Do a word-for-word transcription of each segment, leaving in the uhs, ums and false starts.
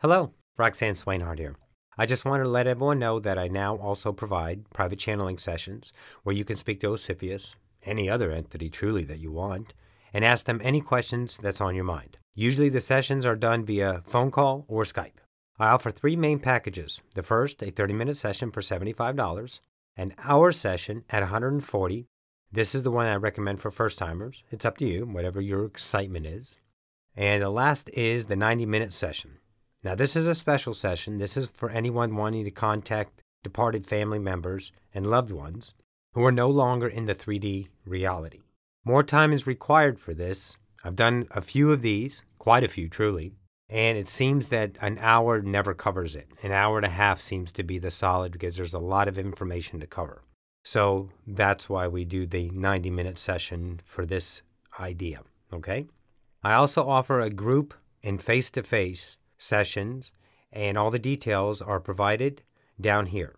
Hello, Roxanne Swainhart here. I just wanted to let everyone know that I now also provide private channeling sessions where you can speak to Osifius, any other entity truly that you want, and ask them any questions that's on your mind. Usually the sessions are done via phone call or Skype. I offer three main packages. The first, a thirty-minute session for seventy-five dollars, an hour session at one hundred forty dollars. This is the one I recommend for first-timers. It's up to you, whatever your excitement is. And the last is the ninety-minute session. Now, this is a special session. This is for anyone wanting to contact departed family members and loved ones who are no longer in the three D reality. More time is required for this. I've done a few of these, quite a few truly, and it seems that an hour never covers it. An hour and a half seems to be the solid because there's a lot of information to cover. So that's why we do the ninety-minute session for this idea, okay? I also offer a group and face-to-face sessions, and all the details are provided down here.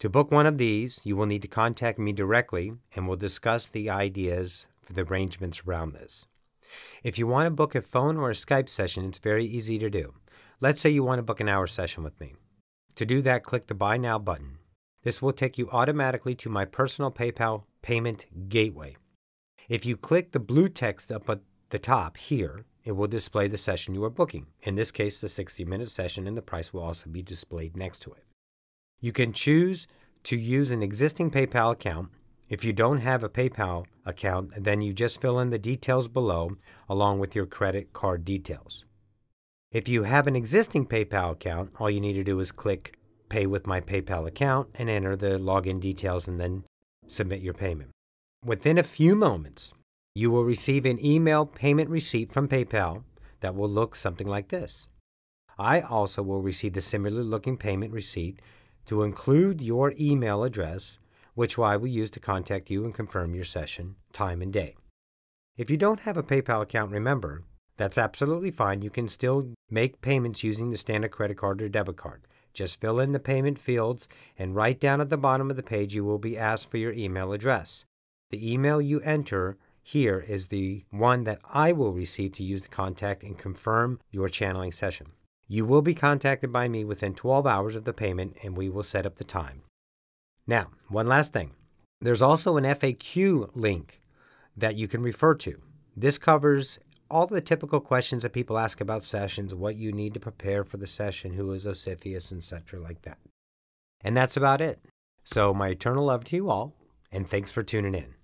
To book one of these, you will need to contact me directly, and we'll discuss the ideas for the arrangements around this. If you want to book a phone or a Skype session, it's very easy to do. Let's say you want to book an hour session with me. To do that, click the Buy Now button. This will take you automatically to my personal PayPal payment gateway. If you click the blue text up at the top here, it will display the session you are booking, in this case the sixty-minute session, and the price will also be displayed next to it. You can choose to use an existing PayPal account. If you don't have a PayPal account, then you just fill in the details below along with your credit card details. If you have an existing PayPal account, all you need to do is click Pay with my PayPal account and enter the login details and then submit your payment. Within a few moments, you will receive an email payment receipt from PayPal that will look something like this. I also will receive the similar looking payment receipt to include your email address, which I will use to contact you and confirm your session, time, and day. If you don't have a PayPal account, remember, that's absolutely fine. You can still make payments using the standard credit card or debit card. Just fill in the payment fields, and right down at the bottom of the page you will be asked for your email address. The email you enter here is the one that I will receive to use to contact and confirm your channeling session. You will be contacted by me within twelve hours of the payment, and we will set up the time. Now, one last thing. There's also an F A Q link that you can refer to. This covers all the typical questions that people ask about sessions, what you need to prepare for the session, who is Osifius, et cetera like that. And that's about it. So my eternal love to you all, and thanks for tuning in.